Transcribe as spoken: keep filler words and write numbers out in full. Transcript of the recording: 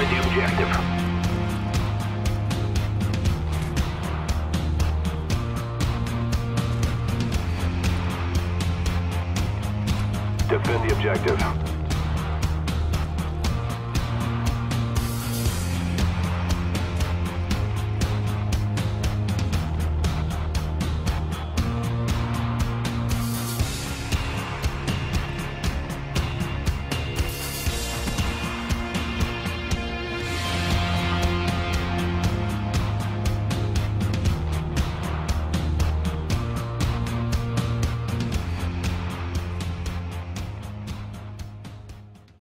Destroy the objective. Defend the objective.